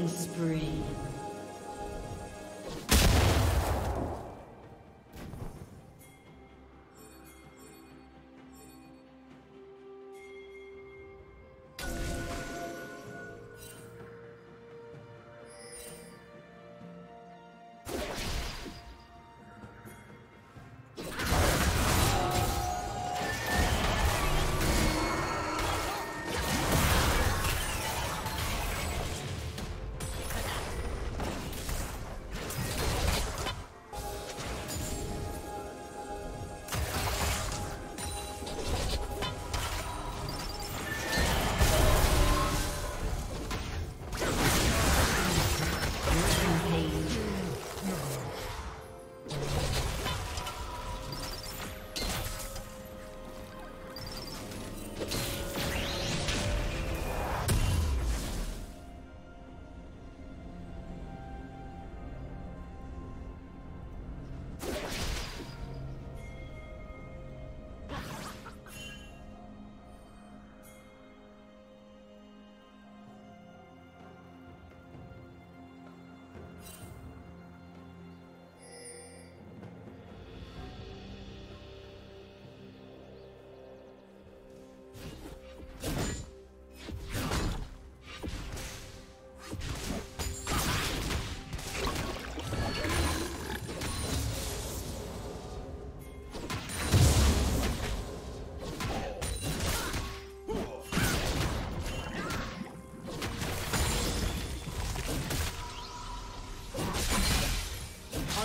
Killing spree.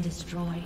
Destroyed.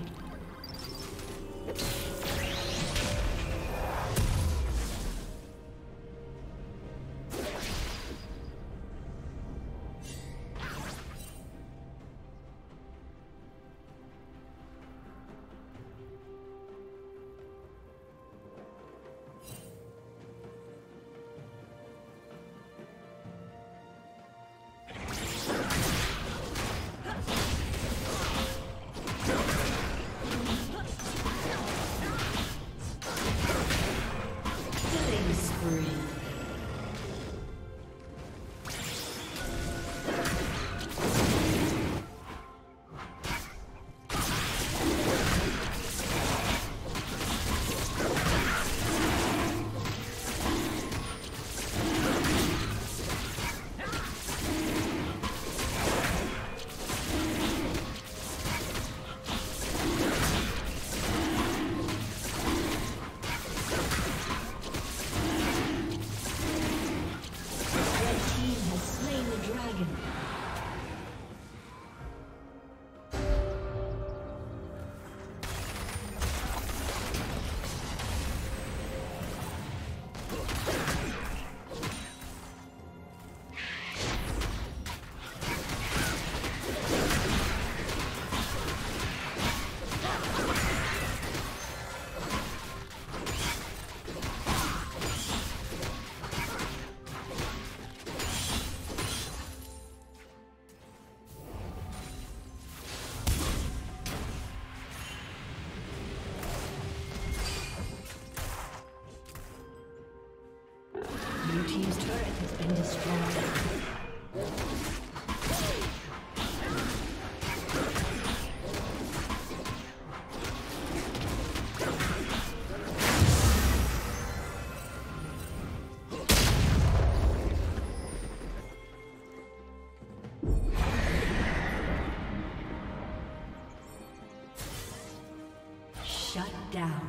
Shut down.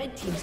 Red team's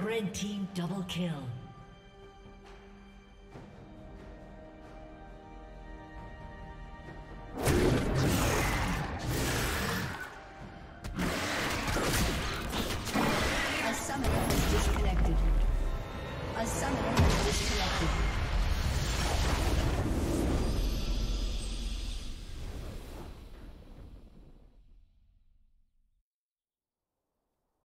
Red team double kill. A summoner has disconnected. A summoner